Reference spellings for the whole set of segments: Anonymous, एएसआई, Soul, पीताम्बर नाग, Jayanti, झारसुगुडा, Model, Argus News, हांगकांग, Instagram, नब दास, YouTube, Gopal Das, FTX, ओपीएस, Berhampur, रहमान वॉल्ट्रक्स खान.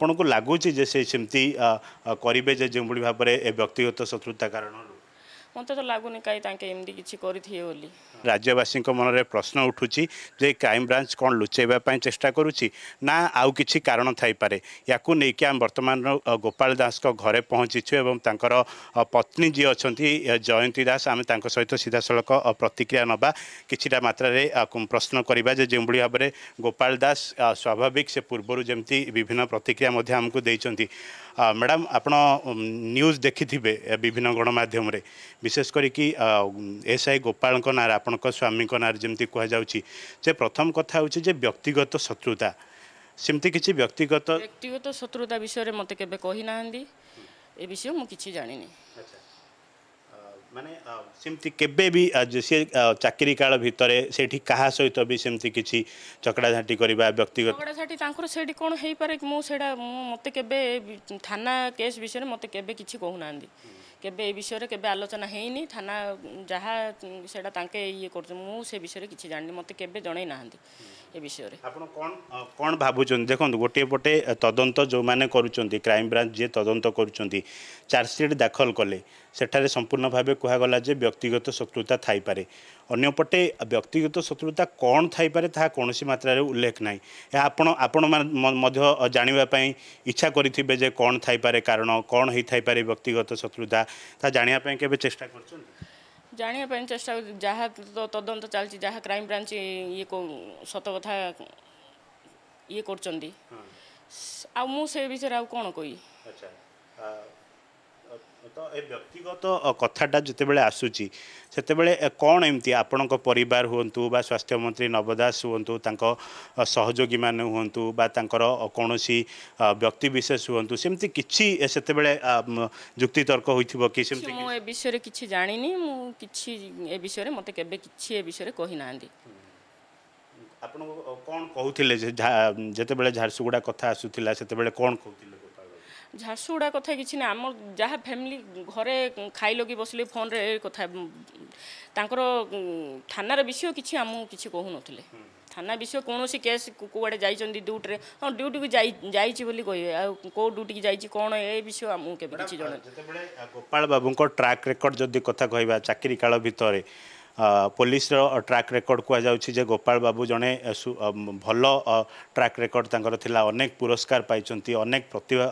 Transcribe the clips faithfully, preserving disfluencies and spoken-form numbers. आपन को लगुच सेमती करेंगे जे जो भाव में व्यक्तिगत शत्रुता कारण मत तो लगुनि कहीं एमती किसी करें। राज्यवासी मन में प्रश्न उठूँ जे क्राइम ब्रांच कौन लुचाइवाई चेष्टा करुच्ची ना आउ कि कारण थपे या लेकिन आम बर्तमान गोपाल दास घरे पहुँची एवं तर पत्नी जी अच्छा जयंती दास आम सहित सीधा सड़क प्रतिक्रिया ना कि मात्रा प्रश्न करवा जो भाव में गोपाल दास स्वाभाविक से पूर्वर जमी विभिन्न प्रतिक्रिया आमको देती। मैडम आप न्यूज देखि विभिन्न गणमाध्यम विशेष करी एसआई गोपाल नार आपण स्वामी नार जमी कहुचे प्रथम कथा हो व्यक्तिगत शत्रुता सेमती किसी व्यक्तिगत व्यक्तिगत शत्रुता विषय में मत के ना ये विषय मुझे जानी माने सेमती केबे भी सी चाकरी काल भितर से क्या सहित भी सेमती किसी चकड़ाझाटी करवा व्यक्तिगत चकड़ाझाटी से कौन हो पारे मुझे मत के थाना केस विषय में मत के किसी कहना केबे विषय के आलोचना होनी थाना जहाँ से ये कर विषय किसी जानी मत के जन ना ये विषय में आप कौन कौन भावुँ देखो गोटे पटे तदंत जो मैंने कर क्राइम ब्रांच जी तदंत कर चार्जसीट दाखल कले सेठारे संपूर्ण भाव कहगला जे व्यक्तिगत शत्रुता थाईपे अंपटे व्यक्तिगत शत्रुता कौन थाईपे ता कौन मात्रा उल्लेख ना जानापी इच्छा करेंगे जे कौन थाईपे कारण कौन होता व्यक्तिगत शत्रुता जानापी के चेष्टा कर जानापी चेष्टा जहाँ तदंत चलती जहाँ क्राइम ब्रांच ये सत कथा ये कर कौन कही तो ए व्यक्तिगत कथाटा जिते बेले आसुची सेते बेले कौन एमती आपण को परिवार हुंतु बा स्वास्थ्य मंत्री नब दास हुंतु तांको सहयोगी मान हुंतु बा तांकर कोनोसी व्यक्ति विशेष हुंतु सेमती किछि सेते बेले युक्ति तर्क होइथिबो कि सेमती मु ए विषय रे किछि जानिनी मु किछि ए विषय रे मते केबे किछि ए विषय रे कहि नांदी। आपण कोन कहउथिले जेते बेले झारसुगुडा कथा आसुथिला सेते बेले कोन कहउथिले झारसुगुड़ा कथा किसी ना आम जहाँ फैमिली घरे खाइल कि बसले फोन रे कथा थाना विषय किसी आम किसी कहू न थाना विषय कौन सी केस कूड़े जाइए ड्यूटी हाँ ड्यूटी को जाइए कौ ड्यूटी की जाइए कौन ए विषय आम के गोपाल बाबू ट्रैक रेकर्ड जदि कथा कह चाकरी काल भितर पुलिस ट्रैक रेकर्ड कहुचे गोपाल बाबू जड़े भल ट्रैक रेकर्ड तांकर थिला अनेक पुरस्कार पाइछन्ती अनेक प्रतिभा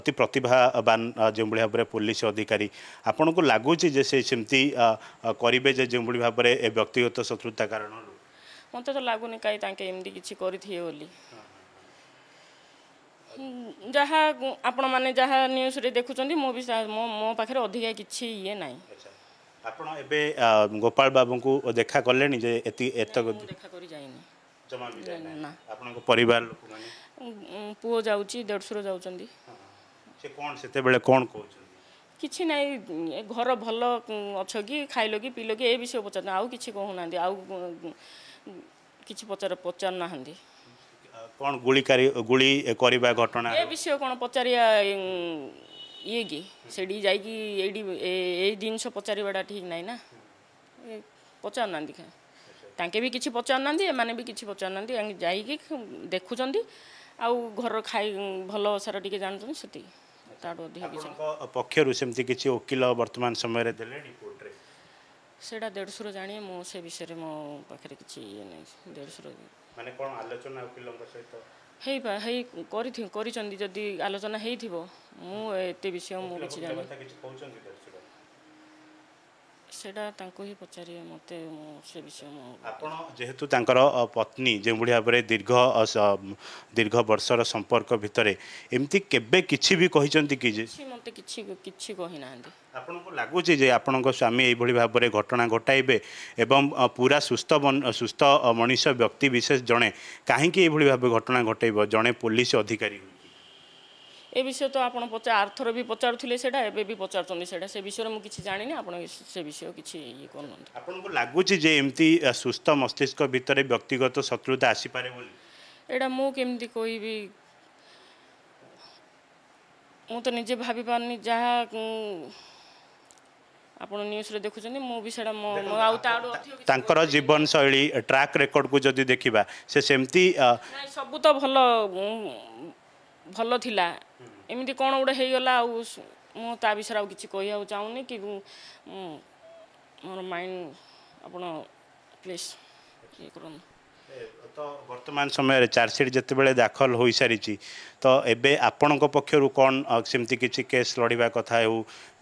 अति प्रतिभावान जो भाव में पुलिस अधिकारी आपन को लगुच सेमती करेंगे जो भाव में व्यक्तिगत शत्रुता कारण मत तो लगुनि कहीं एमती किसी करें जहाँ आपण मैंने जहाँ न्यूज़ रे देखुं मो भी मो मो पाखे अधिका किसी ये ना आपण एबे गोपाल बाबू को देखा कले परिवार पुओ जाउची डेढ़शुर जाउचंदी से कोन सेते बेले कोन कहउचंदी किछि नै घर भल अच्छो कि खाइलो कि पिलो कि ए विषय पचार आउ किछि कहउनांदी आउ किछि पचार पचार नाहंदी कोन गुलीकारी गुली करबा घटना ए विषय कोन पचारिया ये कि सेडी जाइकी एडी ए जिनस पचारिवाटा ठीक नाई ना पचार ना तांके भी किसी पचार ना एमाने भी किसी पचार ना जाइकी देखुचंदी आउ घर खाई भल सारा टिके जानचंदी सेति ताडो अधिक किसी पक्षरु सेमति किसी वकील वर्तमान समय रे देले रिपोर्ट रे सेडा डेढ़शुर जानी मो से विषय रे मो पाखरे किसी ये नाई डेढ़शुर माने कोन आलोचना वकीलक सहित हे बा हे करी थी करी चंदी जदी आलोचना हे थिबो मु एते विषय मु किछ जानि सेडा तांको ही पचारी मते से विषय मु आपण जेहेतु तांकर पत्नी जे बुढिया परे दीर्घ दीर्घ वर्षर संपर्क भितरे एम्ति केबे किछि भी कहि चंदी कि जे मते किछि किछि कहि नांदी आपण को लागु जे जे आपण को स्वामी एई भली भाव रे घटना घटाइबे एवं पूरा सुस्थ सुस्थ मनीष व्यक्ति विशेष जणे काहे कि एई भली भाव घटना घटाइबो जणे पुलिस अधिकारी ए विषय तो आप पचार आरथर भी पचारूले से पचार से विषय में किसी जानी आप से विषय किसी ये कर लगुच एमती सुस्थ मस्तिष्क भितर व्यक्तिगत शत्रुता आसपे यहाँ मुझे कहबी मु तो निजे भाव पारनी जहाँ जीवन शैली ट्रैक रेकर्ड को देखा से सब तो भल भल थिला एमती कौन गोटे हो गला मुझे विषय आज किसी कह चाहूनी कि मोर माइंड आप प्लीज ये कर तो वर्तमान समय चार्जसीट जिते दाखल हो सारी तो एबे आपण पक्षर कौन सेमती किसी केस लड़वा कथा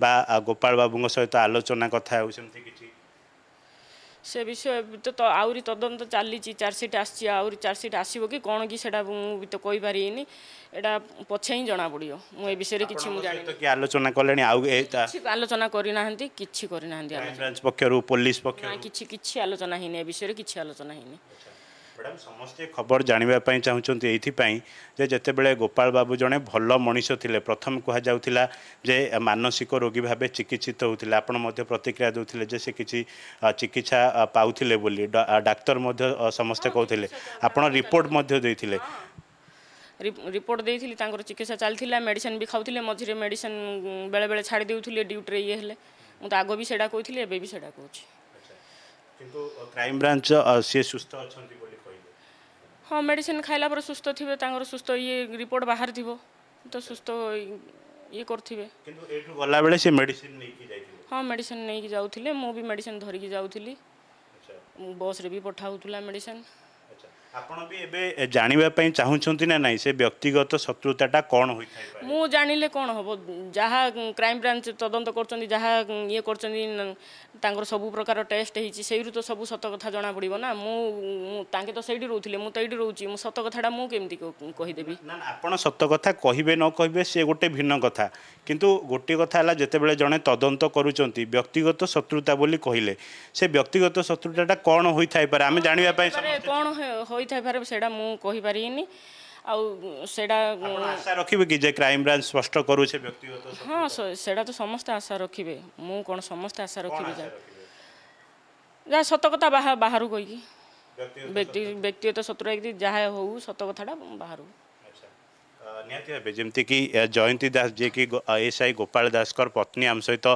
बा गोपाल बाबू सहित आलोचना कथा किसी से विषय तो आहरी तदंत चली चार्जसीट आहरी चार्जसीट आसो कि कौन कि तो कही पारे एटा पछे ही जना पड़ो मुझे विषय कि आलोचना कले आलोचना करना किसी पक्षर पुलिस पक्ष कि आलोचना होनी विषय किसी आलोचना होनी मैडम समस्ते खबर जानापी चाहते ये जितेबले गोपाल बाबू जड़े भल मनीष थे प्रथम कहुला जे मानसिक रोगी भाव चिकित्सित होते आपड़ प्रतिक्रिया देते से किसी चिकित्सा पाते बोली डाक्तर समस्ते कहते आपड़ रिपोर्ट देते रिपोर्ट देती चिकित्सा चलता मेडिसिन भी खाऊ मझे मेडिसिन बेले बेले छाड़ देते ड्यूटी ये हेल्ले मुझे आग भी सेटा कही एवं भी सेटा कौच क्राइम ब्रांच सी सुस्थ अच्छा हाँ मेडिसिन खाइला पर सुस्थ थिबे तांगर सुस्थ ये रिपोर्ट बाहर थिबो तो सुस्थ ये करथिबे किंतु एठु गला बेले से मेडिसिन नै कि जाइथिले हाँ मेडिसिन नै कि जाउथिले मो भी मेडिसिन धरि कि जाउथिली अच्छा बस रे भी पठाउथुला मेडिसिन अच्छा आपण भी एबे जानिबा पई चाहुछंती ना नै से व्यक्तिगत शत्रुताटा कोन होइथाय पारे मो जानिले कोन होबो जहा क्राइम ब्रांच तदंत करचंदी जहा ये करचंदी तांगर सब प्रकार टेस्ट हेछि सेइरु तो सब सत कथा जना पड़िबो ना मो तांके तो सेइडी रोथिले मो तइडी रोछि मो सत कथाडा मो केमती कहि देबी ना आपण सत कथा कहिबे न कहिबे से गोटे भिन्न कथा किंतु गोटे कथा हला जते बेले जने तदंत करूचंती व्यक्तिगत शत्रुता बोली कहिले से व्यक्तिगत शत्रुताटा कोन होइथाय पारे आमे जानिबा पई कोन हो क्राइम ब्रांच स्पष्ट करू छे व्यक्तिगत हां सेडा तो समस्त आशा रखिबे मु कोन समस्त आशा रखिबे जा सत कथा बाहर कोई व्यक्तिगत शत्रु एक जहा हो सत कथाडा बाहर निहती जमती कि जयंती दास जे कि एएसआई गोपाल दास पत्नी आम सहित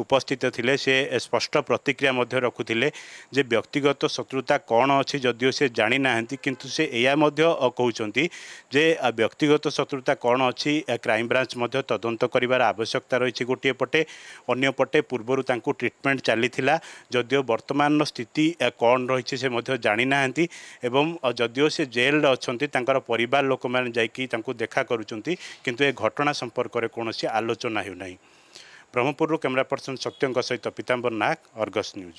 उपस्थित थिले से स्पष्ट प्रतिक्रिया रखुले जे व्यक्तिगत शत्रुता कौन अच्छी जदिव से जाणी ना किंतु से या कहते जे व्यक्तिगत शत्रुता कौन अच्छी क्राइम ब्रांच तदंत कर आवश्यकता रही गोटे पटे अंपटे पूर्वर ट्रिटमेंट चली जदिव बर्तमान स्थिति कौन रही से जाणी ना एवं जदिव से जेल अच्छा परिवार लोक मैंने जा देखा करुचंती किंतु ए घटना संपर्क में कौन आलोचना होना ब्रह्मपुर कैमरा पर्सन सत्यंक सहित पीताम्बर नाग आर्गस न्यूज।